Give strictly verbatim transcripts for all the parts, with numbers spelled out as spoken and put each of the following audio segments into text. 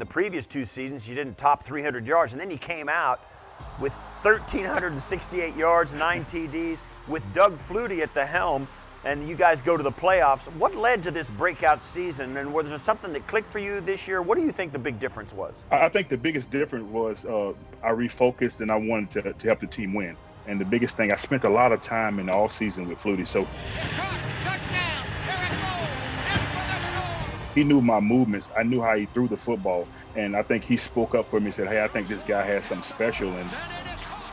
The previous two seasons, you didn't top three hundred yards, and then you came out with one thousand three hundred sixty-eight yards, nine T Ds, with Doug Flutie at the helm, and you guys go to the playoffs. What led to this breakout season, and was there something that clicked for you this year? What do you think the big difference was? I think the biggest difference was uh, I refocused, and I wanted to, to help the team win. And the biggest thing, I spent a lot of time in the offseason with Flutie. So he knew my movements. I knew how he threw the football. And I think he spoke up for me and said, hey, I think this guy has something special. And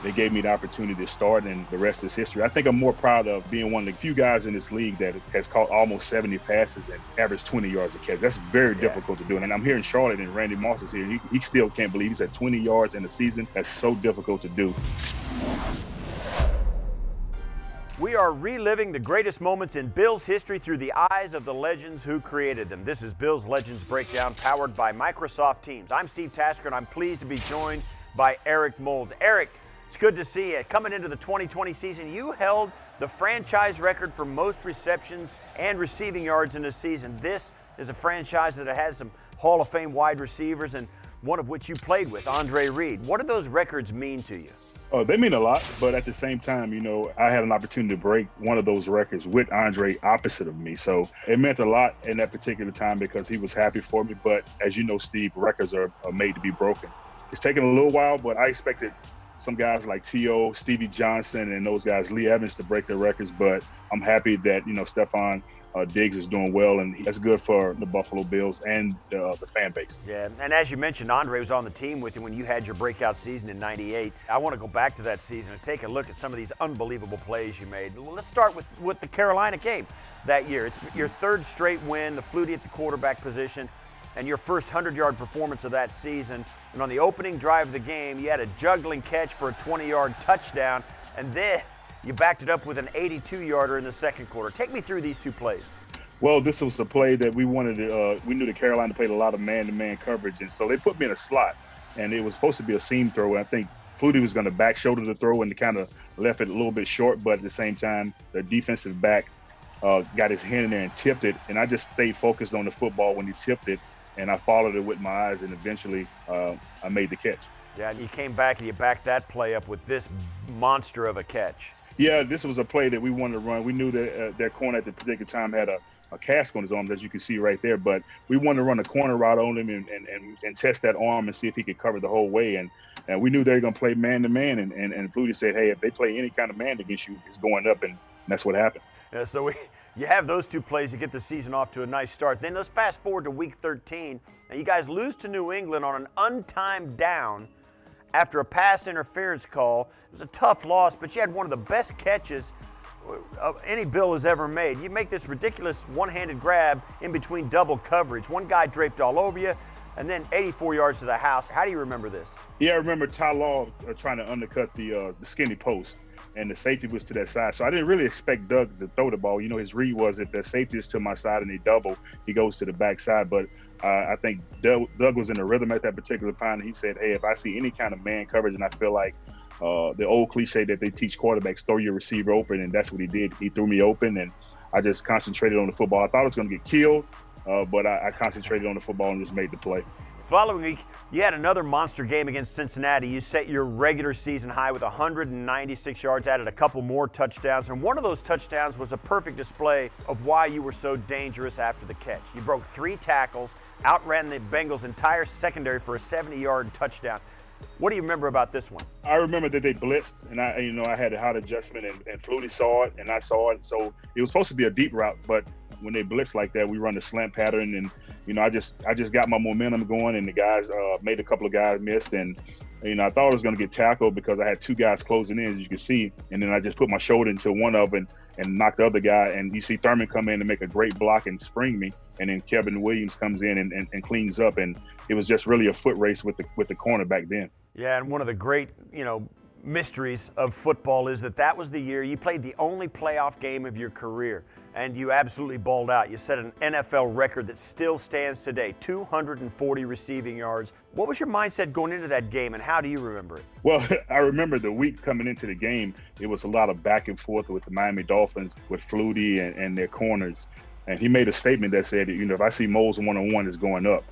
they gave me the opportunity to start, and the rest is history. I think I'm more proud of being one of the few guys in this league that has caught almost seventy passes and averaged twenty yards a catch. That's very yeah. difficult to do. And I'm here in Charlotte, and Randy Moss is here. He, he still can't believe he's at twenty yards in a season. That's so difficult to do. We are reliving the greatest moments in Bills history through the eyes of the legends who created them. This is Bills Legends Breakdown, powered by Microsoft Teams. I'm Steve Tasker, and I'm pleased to be joined by Eric Moulds. Eric, it's good to see you. Coming into the twenty twenty season, you held the franchise record for most receptions and receiving yards in a season. This is a franchise that has some Hall of Fame wide receivers, and one of which you played with, Andre Reed. What do those records mean to you? Uh, they mean a lot, but at the same time, you know, I had an opportunity to break one of those records with Andre opposite of me. So it meant a lot in that particular time because he was happy for me. But as you know, Steve, records are, are made to be broken. It's taken a little while, but I expected some guys like T O, Stevie Johnson, and those guys, Lee Evans, to break their records. But I'm happy that, you know, Stephon uh, Diggs is doing well, and that's good for the Buffalo Bills and uh, the fan base. Yeah, and as you mentioned, Andre was on the team with you when you had your breakout season in ninety-eight. I want to go back to that season and take a look at some of these unbelievable plays you made. Let's start with, with the Carolina game that year. It's your third straight win, the Flutie at the quarterback position, and your first hundred-yard performance of that season. And on the opening drive of the game, you had a juggling catch for a twenty-yard touchdown, and then you backed it up with an eighty-two-yarder in the second quarter. Take me through these two plays. Well, this was the play that we wanted to uh, – we knew that Carolina played a lot of man-to-man coverage, and so they put me in a slot, and it was supposed to be a seam throw, and I think Flutie was going to back shoulder the throw and kind of left it a little bit short, but at the same time, the defensive back uh, got his hand in there and tipped it, and I just stayed focused on the football when he tipped it. And I followed it with my eyes, and eventually uh, I made the catch. Yeah, and you came back and you backed that play up with this monster of a catch. Yeah, this was a play that we wanted to run. We knew that uh, that corner at the particular time had a, a cast on his arms, as you can see right there. But we wanted to run a corner route on him and, and, and, and test that arm and see if he could cover the whole way. And, and we knew they were going to play man-to-man, and, and, and Flutie said, hey, if they play any kind of man against you, it's going up, and that's what happened. Yeah, so we, you have those two plays, you get the season off to a nice start. Then let's fast forward to week thirteen. Now you guys lose to New England on an untimed down after a pass interference call. It was a tough loss, but you had one of the best catches any Bill has ever made. You make this ridiculous one-handed grab in between double coverage. One guy draped all over you, and then eighty-four yards to the house. How do you remember this? Yeah, I remember Ty Law uh, trying to undercut the, uh, the skinny post, and the safety was to that side. So I didn't really expect Doug to throw the ball. You know, his read was if the safety is to my side and they double, he goes to the backside. But uh, I think Doug, Doug was in a rhythm at that particular time. He said, hey, if I see any kind of man coverage, and I feel like uh, the old cliche that they teach quarterbacks, throw your receiver open, and that's what he did. He threw me open, and I just concentrated on the football. I thought I was going to get killed, uh, but I, I concentrated on the football and just made the play. Following week, you had another monster game against Cincinnati. You set your regular season high with one hundred ninety-six yards, added a couple more touchdowns, and one of those touchdowns was a perfect display of why you were so dangerous after the catch. You broke three tackles, outran the Bengals' entire secondary for a seventy-yard touchdown. What do you remember about this one? I remember that they blitzed, and I, you know, I had a hot adjustment, and, and Flutie saw it, and I saw it. So it was supposed to be a deep route, but when they blitz like that, we run the slant pattern, and you know, I just, I just got my momentum going, and the guys uh, made a couple of guys missed, and you know, I thought I was going to get tackled because I had two guys closing in, as you can see, and then I just put my shoulder into one of them and, and knocked the other guy, and you see Thurman come in and make a great block and spring me, and then Kevin Williams comes in and, and, and cleans up, and it was just really a foot race with the with the corner back then. Yeah, and one of the great, you know, mysteries of football is that that was the year you played the only playoff game of your career, and you absolutely balled out. You set an N F L record that still stands today, two hundred forty receiving yards. What was your mindset going into that game, and how do you remember it? Well, I remember the week coming into the game, it was a lot of back and forth with the Miami Dolphins, with Flutie and, and their corners, and he made a statement that said, you know, if I see Moles one-on-one, it's going up.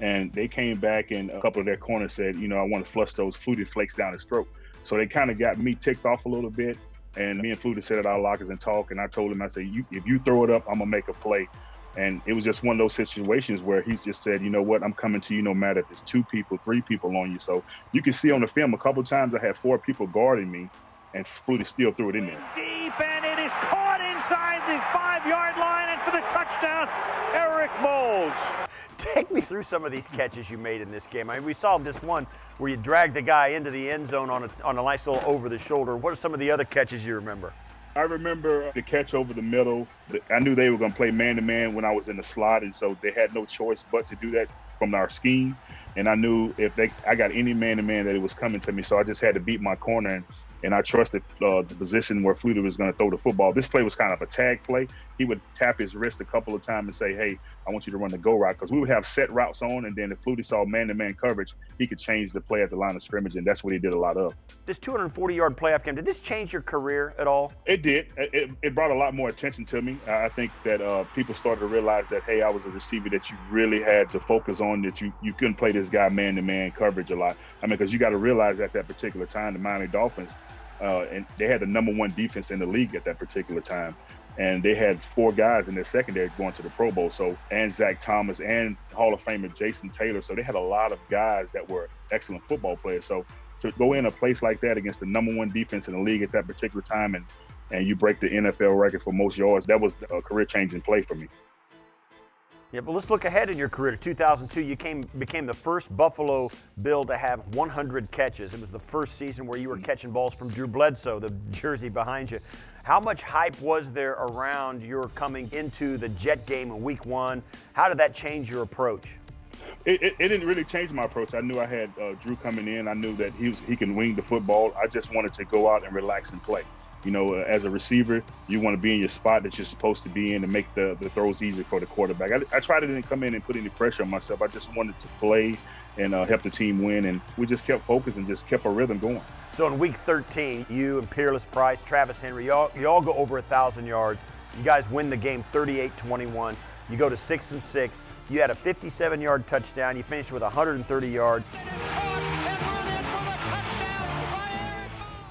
And they came back and a couple of their corners said, you know, I want to flush those Flutie flakes down his throat. So they kind of got me ticked off a little bit. And me and Flutie sat at our lockers and talked. And I told him, I said, you, if you throw it up, I'm going to make a play. And it was just one of those situations where he just said, you know what, I'm coming to you no matter if it's two people, three people on you. So you can see on the film a couple of times I had four people guarding me, and Flutie still threw it in there. Deep, and it is caught inside the five-yard line, and for the touchdown, Eric Moulds. Take me through some of these catches you made in this game. I mean, we saw this one where you dragged the guy into the end zone on a, on a nice little over the shoulder. What are some of the other catches you remember? I remember the catch over the middle. I knew they were going to play man-to-man when I was in the slot, and so they had no choice but to do that from our scheme. And I knew if they, I got any man-to-man that it was coming to me, so I just had to beat my corner, and, and I trusted uh, the position where Flutie was going to throw the football. This play was kind of a tag play. He would tap his wrist a couple of times and say, hey, I want you to run the go route, because we would have set routes on, and then if Flutie saw man-to-man coverage, he could change the play at the line of scrimmage, and that's what he did a lot of. This two hundred forty yard playoff game, did this change your career at all? It did. It, it brought a lot more attention to me. I think that uh, people started to realize that, hey, I was a receiver that you really had to focus on, that you, you couldn't play this guy man-to-man coverage a lot. I mean, because you got to realize at that particular time, the Miami Dolphins, Uh, and they had the number one defense in the league at that particular time. And they had four guys in their secondary going to the Pro Bowl. So, and Zach Thomas and Hall of Famer Jason Taylor. So they had a lot of guys that were excellent football players. So to go in a place like that against the number one defense in the league at that particular time, and, and you break the N F L record for most yards, that was a career-changing play for me. Yeah, but let's look ahead in your career to two thousand two. You came became the first Buffalo Bill to have one hundred catches. It was the first season where you were catching balls from Drew Bledsoe, the jersey behind you. How much hype was there around your coming into the Jet game in week one? How did that change your approach? It, it, it didn't really change my approach. I knew I had uh, Drew coming in. I knew that he, was, he can wing the football. I just wanted to go out and relax and play. You know, as a receiver, you want to be in your spot that you're supposed to be in and make the, the throws easy for the quarterback. I, I tried to didn't come in and put any pressure on myself. I just wanted to play and uh, help the team win, and we just kept focused and just kept our rhythm going. So in week thirteen, you and Peerless Price, Travis Henry, you all, you all go over one thousand yards. You guys win the game thirty-eight twenty-one. You go to six and six. You had a fifty-seven yard touchdown. You finished with one hundred thirty yards.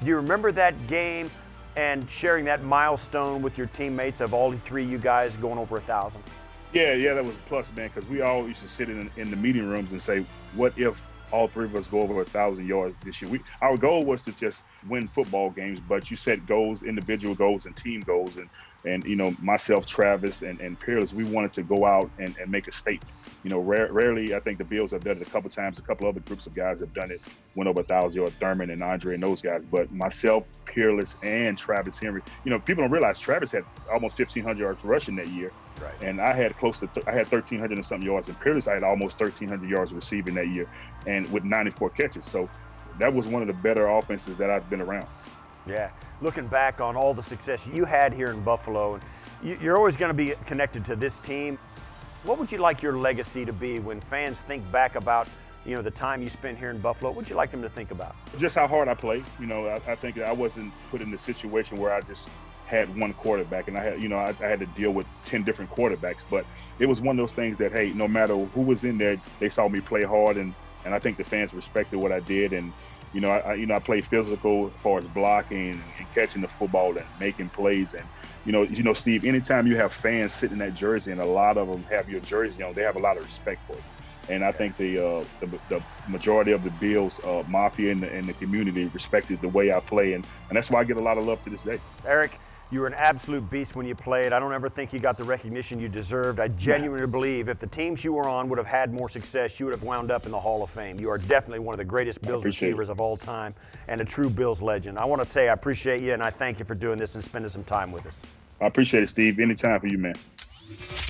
Do you remember that game and sharing that milestone with your teammates of all three of you guys going over one thousand? Yeah, yeah, that was a plus, man, because we all used to sit in, in the meeting rooms and say, what if all three of us go over one thousand yards this year? We, our goal was to just win football games, but you set goals, individual goals and team goals. And, and you know, myself, Travis, and, and Peerless, we wanted to go out and, and make a statement. You know, rare, rarely, I think the Bills have done it a couple times. A couple other groups of guys have done it, went over one thousand yards, Thurman and Andre and those guys. But myself, Peerless, and Travis Henry, you know, people don't realize Travis had almost fifteen hundred yards rushing that year. Right. And I had close to, I had thirteen hundred and something yards. And Peerless, I had almost thirteen hundred yards receiving that year, and with ninety-four catches. So that was one of the better offenses that I've been around. Yeah, looking back on all the success you had here in Buffalo, and you're always going to be connected to this team. What would you like your legacy to be when fans think back about, you know, the time you spent here in Buffalo? What would you like them to think about? Just how hard I played. You know, I, I think I wasn't put in the situation where I just had one quarterback, and I had, you know, I, I had to deal with ten different quarterbacks. But it was one of those things that, hey, no matter who was in there, they saw me play hard, and and I think the fans respected what I did. And you know, I you know I played physical as far as blocking and catching the football and making plays. And you know, you know, Steve, anytime you have fans sitting in that jersey, and a lot of them have your jersey on, they have a lot of respect for you. And I think the uh, the, the majority of the Bills uh, mafia and the, and the community respected the way I play, and and that's why I get a lot of love to this day. Eric, you were an absolute beast when you played. I don't ever think you got the recognition you deserved. I genuinely believe if the teams you were on would have had more success, you would have wound up in the Hall of Fame. You are definitely one of the greatest Bills receivers of all time and a true Bills legend. I want to say I appreciate you, and I thank you for doing this and spending some time with us. I appreciate it, Steve. Anytime for you, man.